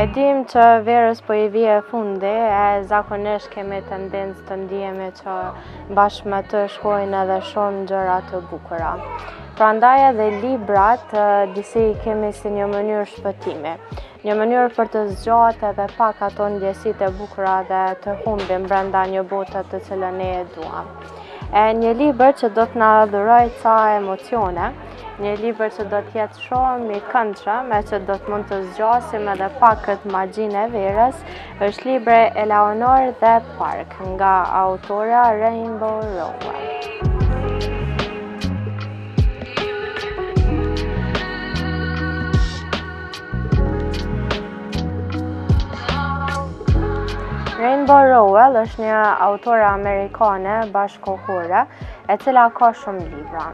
E dim që verës po I vje fundi, e zakonisht kemi tendencë të ndihemi që bashkë me të shkojnë edhe shumë gjëra të bukura. Prandaj edhe librat disi I kemi si një mënyrë shpëtimi. Një mënyrë për të zgjatë edhe pak ato ndjesitë e bukura dhe të humbim brenda një bote të cilën ne e duam. E një libër që do të na dhurojë ca emocione, Një libër që do t'jetë shumë I këndshëm, e që do t'mund të zgjasim edhe pak këtë magjinë e verës, është libri Eleanor dhe Park, nga autora Rainbow Rowell. Rainbow Rowell është një autore amerikane bashkohore, e cila ka shumë libra.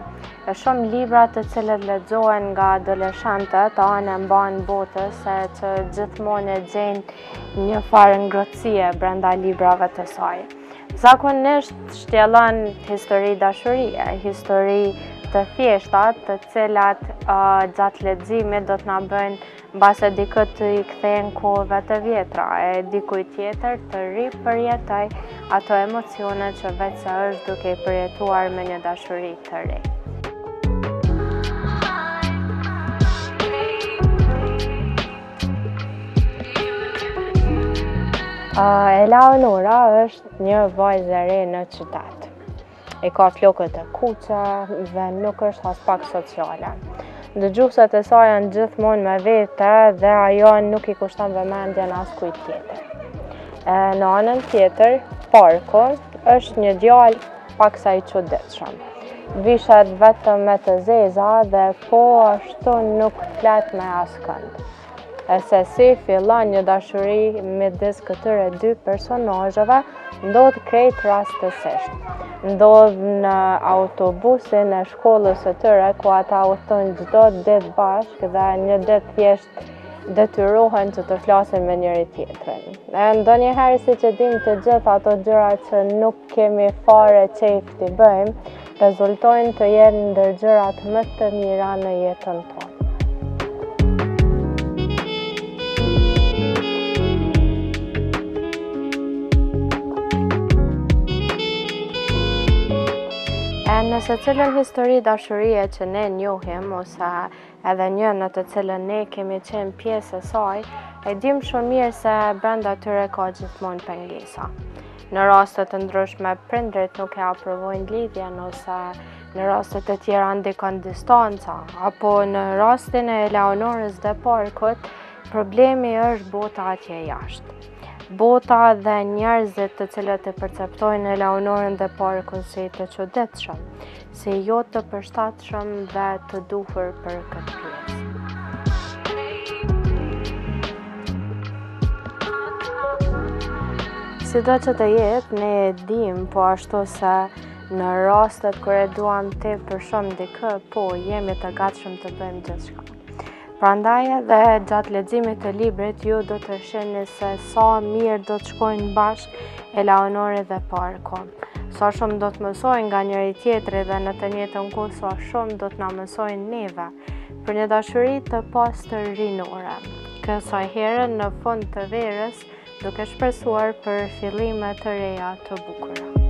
Shumë libra të cilët lexohen nga adoleshantët të anë mban botës e që gjithmonë gjejnë një farë ngrohtësie brenda librave të saj. Zakonisht shtjellon histori dashurie, histori të thjeshta të cilat gjatë leximit do të na bëjnë Base dikët të I kthejnë kohëve të vjetra, e dikuj tjetër të ripërjetoj ato emocione që vetë është duke I përjetuar me një dashuri të ri. Eleanora është një vajzë e re në qytet. I ka flokët e kuqe dhe nuk është as pak sociale. Dëgjuesit e saj janë gjithmonë me vete dhe ajo nuk I kushton vëmendjen askujt tjetër. Në anën tjetër, Parku është një djalë paksa I çuditshëm. Vishet vetëm me të zeza dhe po ashtu nuk flet me askënd. E se si fillon një dashuri midis këtyre dy personazheve ndodh krejt rastësisht. Ndodh në autobusin e shkollës së tyre ku ata udhtojnë çdo ditë bashkë dhe një ditë thjesht detyrohen që të flasin me njëri tjetrin. Ndonjëherë siç e dim të gjithë ato gjëra që nuk kemi fare qejf t'i bëjmë, rezultojnë të jenë ndër gjërat më të mira në jetën tonë. Nëse cilën histori dashurie që ne njohim, ose edhe një në të cilën ne kemi qenë pjesë e saj, e dim shumë mirë se brenda tyre ka gjithmonë pengesa. Në raste të ndryshme prindrit nuk e aprovojnë lidhjen, ose në raste të tjera ndikon distanca, apo në rastin e Eleanorës dhe Parkut, problemi është bota atje jashtë. Bota dhe njerëzit të cilët e perceptojnë Eleanorën dhe Parkun si të çuditshëm, si jo të përshtatshëm dhe të duhur për këtë pjesë. Sido që të jetë, ne e dim, po ashtu se në rastet kur e duam të përshëm dikë, po jemi të gatshëm të bëjmë gjithçka. Prandaj edhe gjatë leximit të librit ju do të shihni se sa mirë do të shkojnë bashkë Eleanora dhe Parku. Sa shumë do të mësojnë nga njëri tjetri dhe në të njëjtën kohë sa shumë do të na mësojnë neve për një dashuri të pastër rinore. Kësaj here në fund të verës duke shpresuar për fillime të reja të bukura.